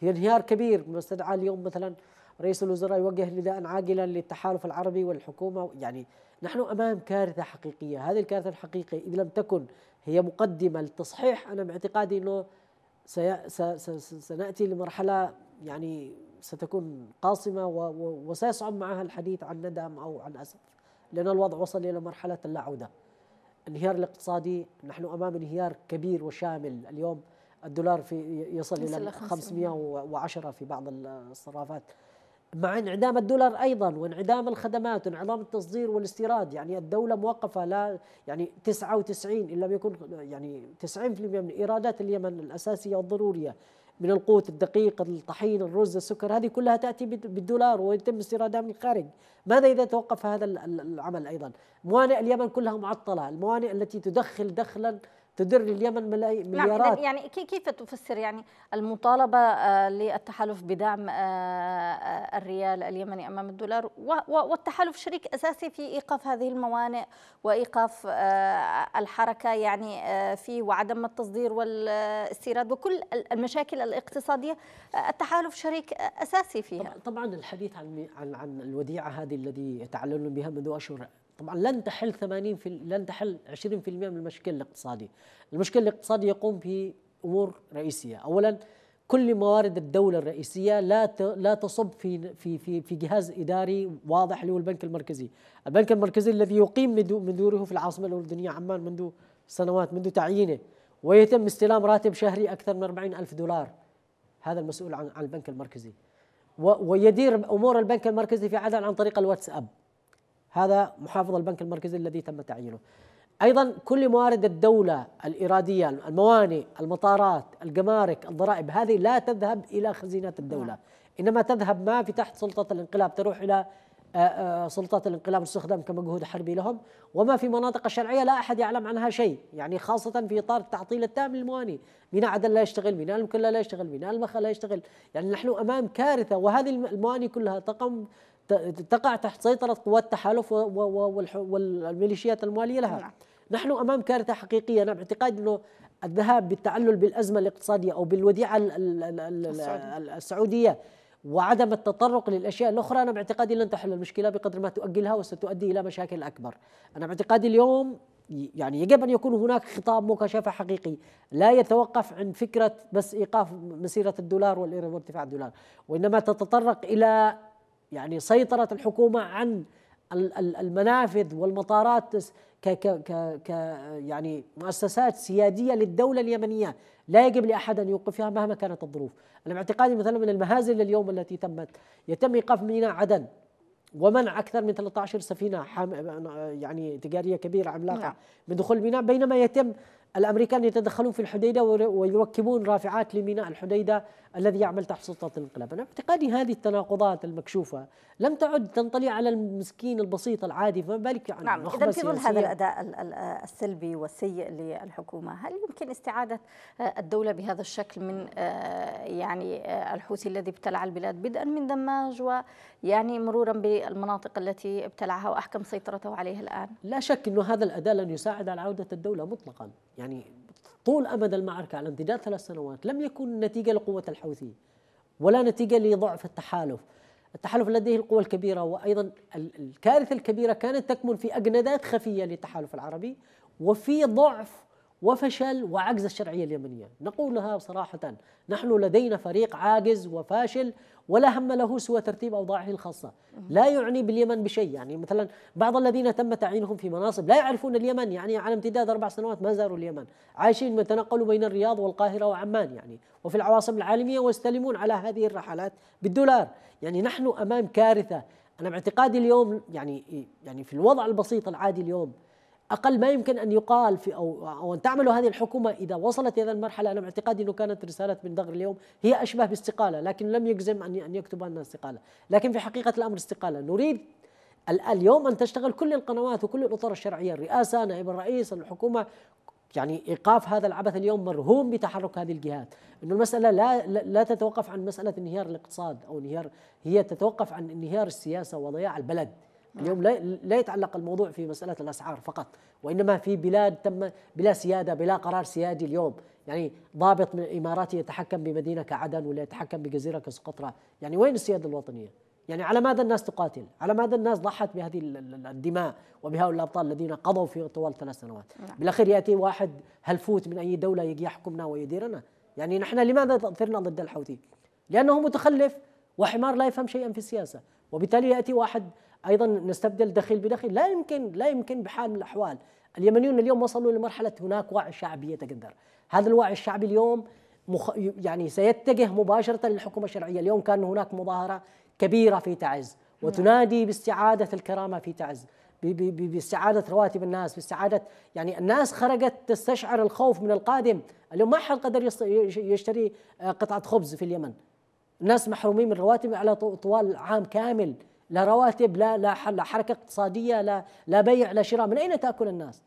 هي انهيار كبير مستدعى اليوم مثلا رئيس الوزراء يوجه نداء عاجلا للتحالف العربي والحكومه. يعني نحن امام كارثه حقيقيه، هذه الكارثه الحقيقيه اذا لم تكن هي مقدمه للتصحيح انا باعتقادي انه سناتي لمرحله يعني ستكون قاصمه وسيصعب معها الحديث عن ندم او عن اسف، لان الوضع وصل الى مرحله اللا عوده. الانهيار الاقتصادي، نحن امام انهيار كبير وشامل. اليوم الدولار في يصل الى خمسمئة وعشرة في بعض الصرافات، مع انعدام الدولار ايضا وانعدام الخدمات وانعدام التصدير والاستيراد. يعني الدوله موقفه، لا يعني تسعة وتسعين ان لم يكن يعني تسعين بالمئة من ايرادات اليمن الاساسيه والضروريه من القوت، الدقيق، الطحين، الرز، السكر، هذه كلها تأتي بالدولار ويتم استيرادها من الخارج. ماذا إذا توقف هذا العمل أيضا؟ موانئ اليمن كلها معطلة، الموانئ التي تدخل دخلا تدر لليمن مليارات. نعم، يعني كيف تفسر يعني المطالبة للتحالف بدعم الريال اليمني أمام الدولار، والتحالف شريك أساسي في إيقاف هذه الموانئ وإيقاف الحركة يعني في وعدم التصدير والاستيراد وكل المشاكل الاقتصادية التحالف شريك أساسي فيها؟ طبعا الحديث عن عن عن الوديعة هذه الذي يتعللون بها منذ أشهر، طبعا لن تحل ثمانين في لن تحل عشرين بالمئة من المشكل الاقتصادي. المشكل الاقتصادي يقوم في امور رئيسيه، اولا كل موارد الدوله الرئيسيه لا لا تصب في في في في جهاز اداري واضح اللي هو البنك المركزي، البنك المركزي الذي يقيم من دوره في العاصمه الاردنيه عمان منذ سنوات منذ تعيينه، ويتم استلام راتب شهري اكثر من أربعين ألف دولار. هذا المسؤول عن البنك المركزي ويدير امور البنك المركزي في عدن عن طريق الواتساب. هذا محافظ البنك المركزي الذي تم تعيينه. أيضا كل موارد الدولة الإرادية، الموانئ، المطارات، الجمارك، الضرائب، هذه لا تذهب إلى خزينة الدولة، إنما تذهب ما في تحت سلطة الانقلاب، تروح إلى سلطات الانقلاب واستخدام كمجهود حربي لهم، وما في مناطق شرعية لا أحد يعلم عنها شيء، يعني خاصة في إطار التعطيل التام للمواني، ميناء عدن لا يشتغل، ميناء المكلا لا يشتغل، ميناء المخا لا يشتغل، يعني نحن أمام كارثة، وهذه المواني كلها تقم تقع تحت سيطرة قوات التحالف والميليشيات الموالية لها. نحن أمام كارثة حقيقية. أنا باعتقاد أنه الذهاب بالتعلل بالأزمة الاقتصادية أو بالوديعة السعودية وعدم التطرق للأشياء الأخرى، أنا باعتقادي لن تحل المشكلة بقدر ما تؤجلها وستؤدي إلى مشاكل أكبر. أنا باعتقادي اليوم يعني يجب أن يكون هناك خطاب مكاشفة حقيقي لا يتوقف عن فكرة بس إيقاف مسيرة الدولار وارتفاع الدولار، وإنما تتطرق إلى يعني سيطرة الحكومة عن المنافذ والمطارات ك ك ك يعني مؤسسات سيادية للدولة اليمنية، لا يجب لأحد أن يوقفها مهما كانت الظروف. أنا باعتقادي مثلا من المهازل اليوم التي تمت، يتم إيقاف ميناء عدن ومنع أكثر من ثلاث عشرة سفينة يعني تجارية كبيرة عملاقة من دخول الميناء، بينما يتم الأمريكان يتدخلون في الحديدة ويركبون رافعات لميناء الحديدة الذي يعمل تحت سلطات الانقلاب. أنا باعتقادي هذه التناقضات المكشوفة لم تعد تنطلي على المسكين البسيط العادي، فما بالك يعني نعم. إذا في ظل هذا الأداء السلبي والسيء للحكومة، هل يمكن استعادة الدولة بهذا الشكل من يعني الحوثي الذي ابتلع البلاد بدءا من دماج ويعني مرورا بالمناطق التي ابتلعها وأحكم سيطرته عليها الآن؟ لا شك أنه هذا الأداء لن يساعد على عودة الدولة مطلقا. يعني طول أمد المعركة على امتداد ثلاث سنوات لم يكن نتيجة لقوة الحوثي ولا نتيجة لضعف التحالف. التحالف لديه القوة الكبيرة، وأيضا الكارثة الكبيرة كانت تكمن في أجندات خفية للتحالف العربي وفي ضعف وفشل وعجز الشرعية اليمنية. نقولها صراحة، نحن لدينا فريق عاجز وفاشل ولا هم له سوى ترتيب أوضاعه الخاصة، لا يعني باليمن بشيء. يعني مثلا بعض الذين تم تعيينهم في مناصب لا يعرفون اليمن، يعني على امتداد أربع سنوات ما زاروا اليمن، عايشين يتنقلوا بين الرياض والقاهرة وعمان يعني وفي العواصم العالمية، ويستلمون على هذه الرحلات بالدولار. يعني نحن أمام كارثة. أنا باعتقادي اليوم يعني يعني في الوضع البسيط العادي اليوم أقل ما يمكن أن يقال في أو, أو أن تعمل هذه الحكومة إذا وصلت إلى المرحلة. أنا باعتقادي أنه كانت رسالة من دغر اليوم هي أشبه باستقالة، لكن لم يجزم أن يكتب أنها استقالة، لكن في حقيقة الأمر استقالة. نريد اليوم أن تشتغل كل القنوات وكل الأطر الشرعية، الرئاسة، نائب الرئيس، الحكومة، يعني إيقاف هذا العبث اليوم مرهوم بتحرك هذه الجهات. إنه المسألة لا لا تتوقف عن مسألة انهيار الاقتصاد أو انهيار، هي تتوقف عن انهيار السياسة وضياع البلد. اليوم لا يتعلق الموضوع في مسألة الأسعار فقط، وإنما في بلاد تم بلا سيادة، بلا قرار سيادي اليوم. يعني ضابط من الإماراتي يتحكم بمدينة كعدن ولا يتحكم بجزيرة كسقطرى، يعني وين السيادة الوطنية؟ يعني على ماذا الناس تقاتل؟ على ماذا الناس ضحت بهذه الدماء وبهؤلاء الأبطال الذين قضوا في طوال ثلاث سنوات؟ بالأخير يأتي واحد هلفوت من أي دولة يجي يحكمنا ويديرنا. يعني نحن لماذا تأثرنا ضد الحوثي؟ لأنه متخلف وحمار لا يفهم شيئا في السياسة، وبالتالي يأتي واحد أيضا نستبدل دخيل بدخيل. لا يمكن لا يمكن بحال من الأحوال. اليمنيون اليوم وصلوا لمرحلة هناك وعي شعبي يتقدر. هذا الوعي الشعبي اليوم مخ... يعني سيتجه مباشرة للحكومة الشرعية. اليوم كان هناك مظاهرة كبيرة في تعز وتنادي باستعادة الكرامة في تعز، ب... ب... باستعادة رواتب الناس، باستعادة، يعني الناس خرجت تستشعر الخوف من القادم. اليوم ما حد قدر يص... يشتري قطعة خبز في اليمن. الناس محرومين من رواتب على طوال عام كامل، لا رواتب، لا لا حركه اقتصاديه، لا لا بيع، لا شراء. من اين تاكل الناس؟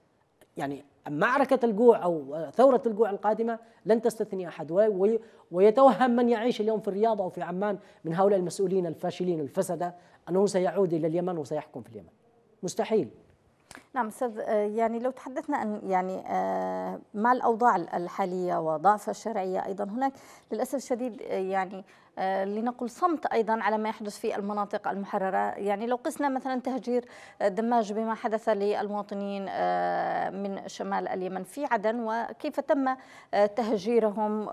يعني معركه الجوع او ثوره الجوع القادمه لن تستثني احد، ويتوهم من يعيش اليوم في الرياض او في عمان من هؤلاء المسؤولين الفاشلين الفسده انه سيعود الى اليمن وسيحكم في اليمن. مستحيل. نعم استاذ، يعني لو تحدثنا عن يعني مع الأوضاع الحالية وضعف الشرعية أيضا هناك للأسف الشديد يعني لنقل صمت أيضا على ما يحدث في المناطق المحررة. يعني لو قسنا مثلا تهجير دماج بما حدث للمواطنين من شمال اليمن في عدن وكيف تم تهجيرهم،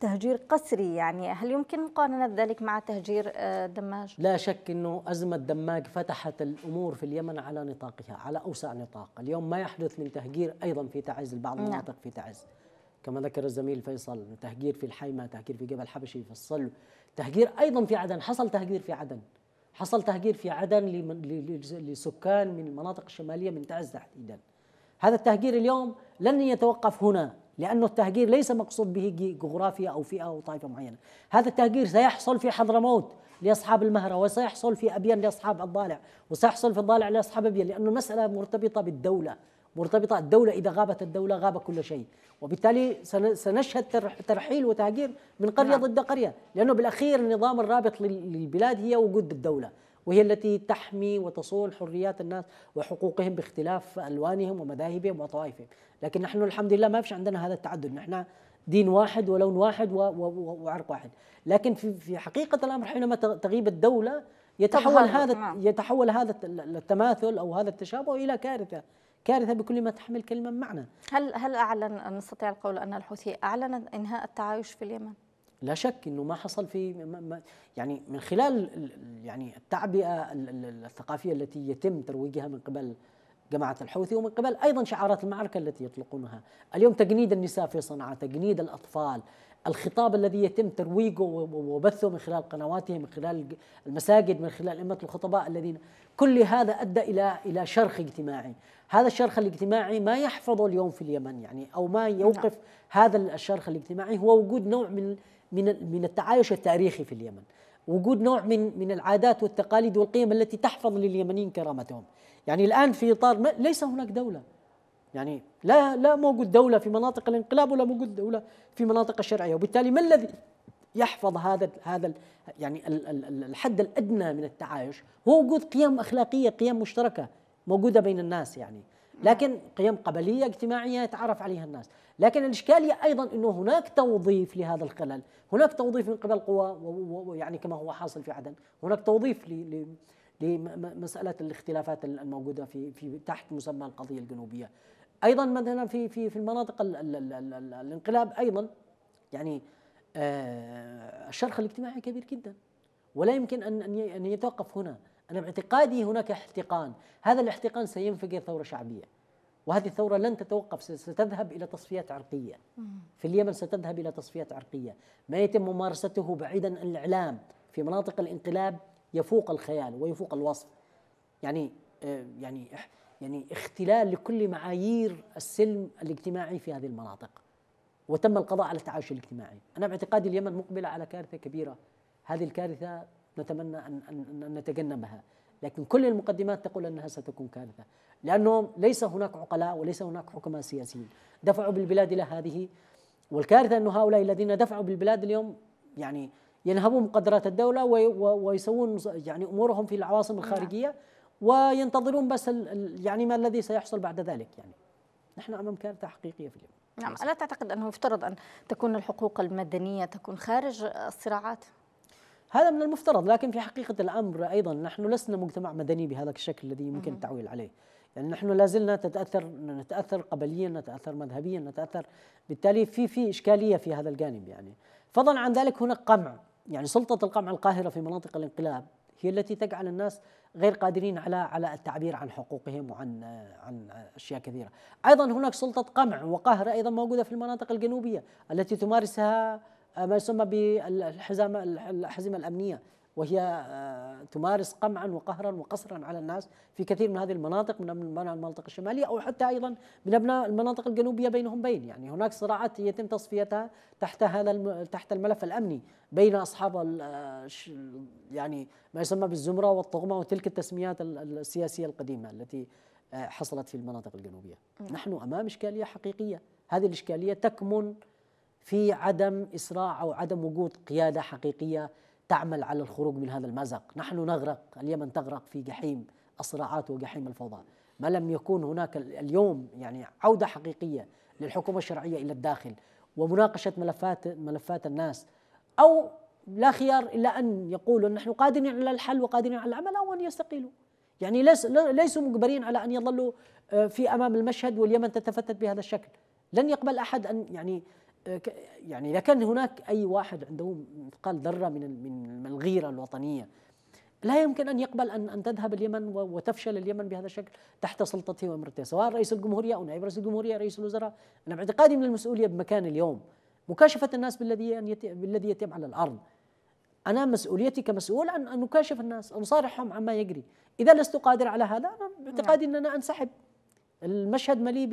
تهجير قسري، يعني هل يمكن مقارنة ذلك مع تهجير دماج؟ لا شك أنه أزمة دماج فتحت الأمور في اليمن على نطاقها، على أوسع نطاق. اليوم ما يحدث من تهجير أيضا في تعز، البعض المناطق في تعز كما ذكر الزميل فيصل، تهجير في الحيمة، تهجير في جبل حبشي، في الصلب، تهجير أيضا في عدن. حصل تهجير في عدن، حصل تهجير في عدن لسكان من المناطق الشمالية من تعز تحديدا. هذا التهجير اليوم لن يتوقف هنا، لأنه التهجير ليس مقصود به جغرافيا أو فئة أو طائفة معينة. هذا التهجير سيحصل في حضرموت لأصحاب المهرة، وسيحصل في أبيان لأصحاب الضالع، وسيحصل في الضالع لأصحاب أبيان، لأنه المسألة مرتبطة بالدولة، مرتبطة الدولة، إذا غابت الدولة غاب كل شيء، وبالتالي سنشهد ترحيل وتهجير من قرية نعم. ضد قرية، لأنه بالأخير النظام الرابط للبلاد هي وجود الدولة، وهي التي تحمي وتصون حريات الناس وحقوقهم باختلاف ألوانهم ومذاهبهم وطوائفهم. لكن نحن الحمد لله ما فيش عندنا هذا التعدد، نحن دين واحد ولون واحد وعرق واحد. لكن في حقيقة الأمر حينما تغيب الدولة يتحول هذا يتحول هذا التماثل أو هذا التشابه إلى كارثة، كارثة بكل ما تحمل كلمة معنى. هل هل أعلن، نستطيع القول أن الحوثي أعلن إنهاء التعايش في اليمن؟ لا شك انه ما حصل في ما يعني من خلال يعني التعبئه الثقافيه التي يتم ترويجها من قبل جماعه الحوثي ومن قبل ايضا شعارات المعركه التي يطلقونها، اليوم تجنيد النساء في صنعاء، تجنيد الاطفال، الخطاب الذي يتم ترويجه وبثه من خلال قنواتهم، من خلال المساجد، من خلال أئمة الخطباء الذين كل هذا أدى إلى إلى شرخ اجتماعي. هذا الشرخ الاجتماعي ما يحفظه اليوم في اليمن يعني، أو ما يوقف هذا الشرخ الاجتماعي هو وجود نوع من من من التعايش التاريخي في اليمن، وجود نوع من من العادات والتقاليد والقيم التي تحفظ لليمنيين كرامتهم. يعني الآن في إطار ليس هناك دولة، يعني لا لا موجود دولة في مناطق الانقلاب ولا موجود دولة في مناطق الشرعية، وبالتالي ما الذي يحفظ هذا هذا يعني الحد الأدنى من التعايش هو وجود قيم أخلاقية، قيم مشتركة موجودة بين الناس يعني، لكن قيم قبلية اجتماعية يتعرف عليها الناس. لكن الإشكالية أيضا أنه هناك توظيف لهذا الخلل، هناك توظيف من قبل قوى يعني كما هو حاصل في عدن، هناك توظيف ل لمسألة الاختلافات الموجودة في في تحت مسمى القضية الجنوبية. أيضا مثلا في في في المناطق ال ال ال ال ال الانقلاب أيضا يعني آه الشرخ الاجتماعي كبير جدا ولا يمكن أن أن يتوقف هنا. أنا باعتقادي هناك احتقان، هذا الاحتقان سينفجر ثورة شعبية، وهذه الثورة لن تتوقف، ستذهب إلى تصفيات عرقية في اليمن، ستذهب إلى تصفيات عرقية. ما يتم ممارسته بعيدا عن الإعلام في مناطق الانقلاب يفوق الخيال ويفوق الوصف، يعني آه يعني يعني اختلال لكل معايير السلم الاجتماعي في هذه المناطق، وتم القضاء على التعايش الاجتماعي. أنا باعتقادي اليمن مقبلة على كارثة كبيرة، هذه الكارثة نتمنى أن, أن, أن نتجنبها، لكن كل المقدمات تقول أنها ستكون كارثة، لأنه ليس هناك عقلاء وليس هناك حكماء سياسيين دفعوا بالبلاد إلى هذه، والكارثة أن هؤلاء الذين دفعوا بالبلاد اليوم يعني ينهبون مقدرات الدولة ويسوون يعني أمورهم في العواصم الخارجية وينتظرون بس يعني ما الذي سيحصل بعد ذلك. يعني نحن امام كارثه حقيقيه في اليمن. نعم، الا تعتقد انه يفترض ان تكون الحقوق المدنيه تكون خارج الصراعات؟ هذا من المفترض، لكن في حقيقه الامر ايضا نحن لسنا مجتمع مدني بهذا الشكل الذي يمكن التعويل عليه، يعني نحن لا زلنا تتاثر نتاثر قبليا، نتاثر مذهبيا، نتاثر، بالتالي في في اشكاليه في هذا الجانب يعني. فضلا عن ذلك هناك قمع، يعني سلطه القمع القاهره في مناطق الانقلاب هي التي تجعل الناس غير قادرين على على التعبير عن حقوقهم وعن عن اشياء كثيره. ايضا هناك سلطه قمع وقهر ايضا موجوده في المناطق الجنوبيه التي تمارسها ما يسمى بالحزمه الاحزمه الامنيه، وهي تمارس قمعا وقهرا وقصرا على الناس في كثير من هذه المناطق، من ابناء المناطق الشماليه او حتى ايضا من ابناء المناطق الجنوبيه بينهم بين، يعني هناك صراعات يتم تصفيتها تحت هذا تحت الملف الامني بين اصحاب يعني ما يسمى بالزمره والطغمه وتلك التسميات السياسيه القديمه التي حصلت في المناطق الجنوبيه. نحن امام اشكاليه حقيقيه، هذه الاشكاليه تكمن في عدم اسراع او عدم وجود قياده حقيقيه تعمل على الخروج من هذا المأزق. نحن نغرق، اليمن تغرق في جحيم الصراعات وجحيم الفوضى ما لم يكون هناك اليوم يعني عودة حقيقية للحكومة الشرعية إلى الداخل ومناقشة ملفات ملفات الناس، أو لا خيار إلا أن يقولوا نحن قادرين على الحل وقادرين على العمل، أو أن يستقيلوا. يعني ليسوا مجبرين على أن يظلوا في أمام المشهد واليمن تتفتت بهذا الشكل. لن يقبل أحد أن يعني يعني إذا كان هناك أي واحد عنده مثقال ذرة من من الغيرة الوطنية لا يمكن أن يقبل أن أن تذهب اليمن وتفشل اليمن بهذا الشكل تحت سلطته وإمرته، سواء رئيس الجمهورية أو نائب رئيس الجمهورية، رئيس الوزراء. أنا باعتقادي من المسؤولية بمكان اليوم مكاشفة الناس بالذي بالذي يتم على الأرض. أنا مسؤوليتي كمسؤول أن أن أكاشف الناس، أن أصارحهم عما يجري. إذا لست قادر على هذا أنا باعتقادي أن أنا أنسحب. المشهد مليء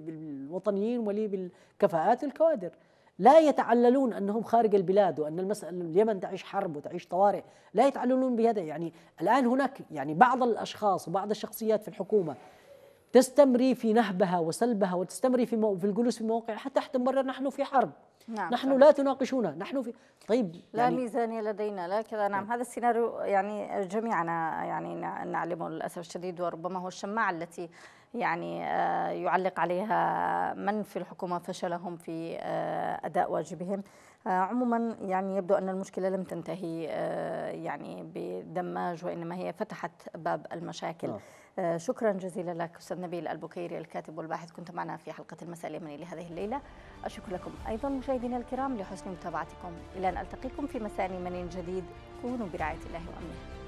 بالوطنيين ومليء بالكفاءات الكوادر، لا يتعللون أنهم خارج البلاد وأن المسألة اليمن تعيش حرب وتعيش طوارئ، لا يتعللون بهذا. يعني الآن هناك يعني بعض الأشخاص وبعض الشخصيات في الحكومة تستمري في نهبها وسلبها وتستمري في مو... في الجلوس في مواقع حتى تحت المبرر. نحن في حرب، نعم، نحن طبعا. لا تناقشونا، نحن في طيب لا يعني... ميزانية لدينا، لا كذا، نعم. هذا السيناريو يعني جميعنا يعني نعلمه للأسف الشديد، وربما هو الشماعة التي يعني يعلق عليها من في الحكومة فشلهم في أداء واجبهم. عموما يعني يبدو أن المشكلة لم تنتهي يعني بدماج، وإنما هي فتحت باب المشاكل. آه. شكرا جزيلا لك أستاذ نبيل البكيري الكاتب والباحث، كنت معنا في حلقة المساء اليمني لهذه الليلة. أشكر لكم أيضا مشاهدينا الكرام لحسن متابعتكم، إلى أن ألتقيكم في مساء يمني جديد. كونوا برعاية الله وأمنه.